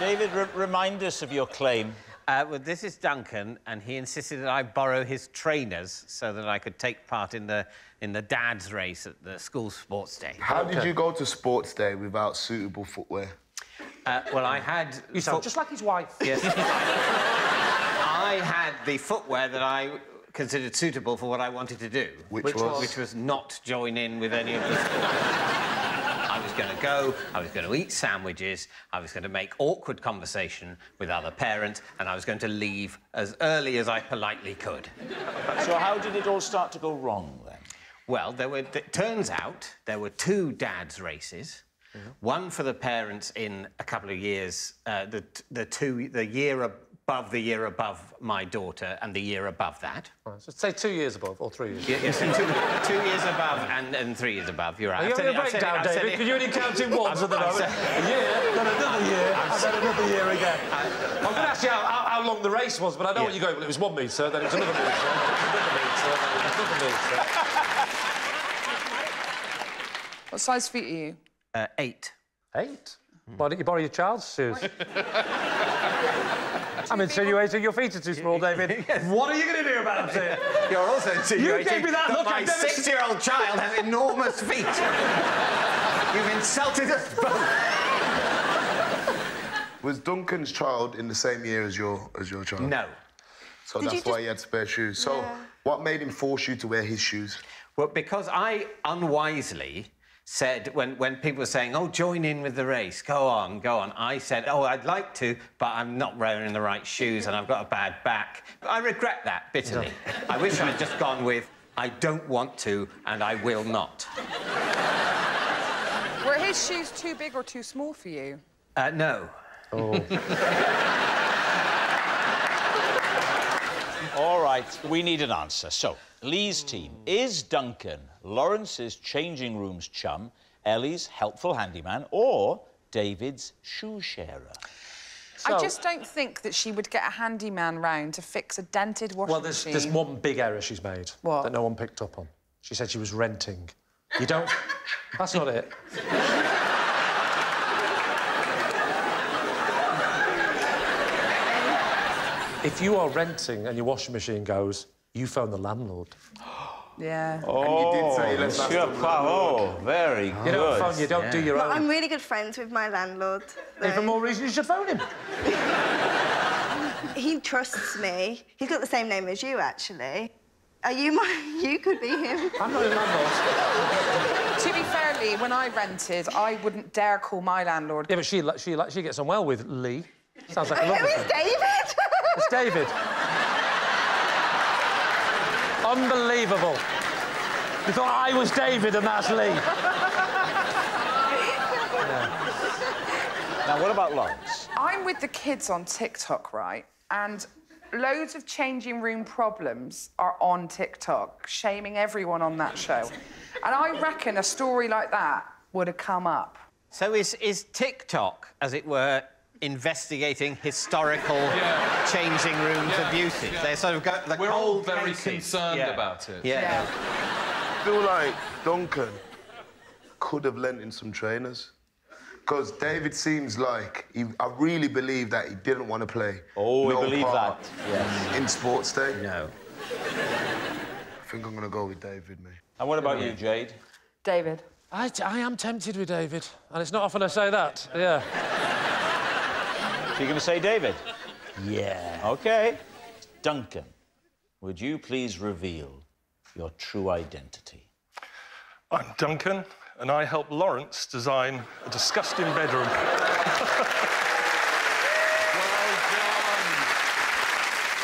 David, remind us of your claim. Well, this is Duncan, and he insisted that I borrow his trainers so that I could take part in the dad's race at the school sports day. How did you go to sports day without suitable footwear? Well, I had... You sound just like his wife. Yes. I had the footwear that I considered suitable for what I wanted to do. Which was not join in with any of the sports. I was going to go, I was going to eat sandwiches, I was going to make awkward conversation with other parents, and I was going to leave as early as I politely could. So how did it all start to go wrong, then? Well, it turns out there were two dad's races. Mm-hmm. One for the parents in a couple of years, the year above my daughter and the year above that. Right, so say 2 years above or 3 years. Yeah, yes, two years above and 3 years above. You're right. Are you having a breakdown, David? Because you're only counting ones at the moment. A year, then another year, and then another year again. I'm going to ask you how long the race was, but I know what you're going. Well, it was 1 metre, then it was another metre, then it was another metre. What size feet are you? 8. 8? Mm. Why don't you borrow your child's shoes? I'm insinuating your feet are too small, David. Yes. What are you going to do about them? You're also insinuating that my 6-year-old child has enormous feet. You've insulted us both. Was Duncan's child in the same year as your child? No. So that's why he had spare shoes. So what made him force you to wear his shoes? Well, because I unwisely said, when people were saying, oh, join in with the race, go on, go on, I said, oh, I'd like to, but I'm not wearing the right shoes and I've got a bad back. I regret that bitterly. No. I wish I'd just gone with, I don't want to and I will not. Were his shoes too big or too small for you? No. Oh. All right, we need an answer, so... Lee's team is Duncan, Laurence's changing room's chum, Ellie's helpful handyman, or David's shoe sharer? So, I just don't think that she would get a handyman round to fix a dented washing machine. Well, there's one big error she's made that no one picked up on. She said she was renting. You don't... That's not it. If you are renting and your washing machine goes... You phoned the landlord. Yeah. Oh, and you did say let's ask the landlord. Oh, very good. You don't phone, you don't do your own. Well, I'm really good friends with my landlord. Though. Even more reason you should phone him. He trusts me. He's got the same name as you, actually. Are you my... You could be him. I'm not a landlord. To be fair, Lee, when I rented, I wouldn't dare call my landlord. Yeah, but she gets on well with Lee. Sounds like a lovely thing. Who is David? It's David. Unbelievable. They thought I was David and that's Lee. Yeah. Now, what about Laurence? I'm with the kids on TikTok, right? And loads of changing room problems are on TikTok, shaming everyone on that show. And I reckon a story like that would have come up. So is TikTok, as it were, investigating historical changing rooms abuses. Yeah. They sort of got the We're all very cases. Concerned about it. Yeah. I feel like Duncan could have lent in some trainers. Because David seems like I really believe that he didn't want to play. Oh, we believe that. Yes. In sports day. No. I think I'm going to go with David, mate. And what about you, Jade? David. I am tempted with David, and it's not often I say that. Yeah. You're going to say David? Yeah. OK. Duncan, would you please reveal your true identity? I'm Duncan, and I help Laurence design a disgusting bedroom. Well done.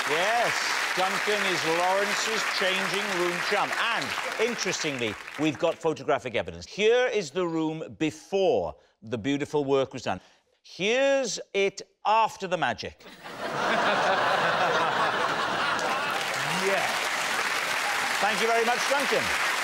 Yes, Duncan is Laurence's changing room chum. And, interestingly, we've got photographic evidence. Here is the room before the beautiful work was done. Here's it after the magic. Thank you very much, Duncan.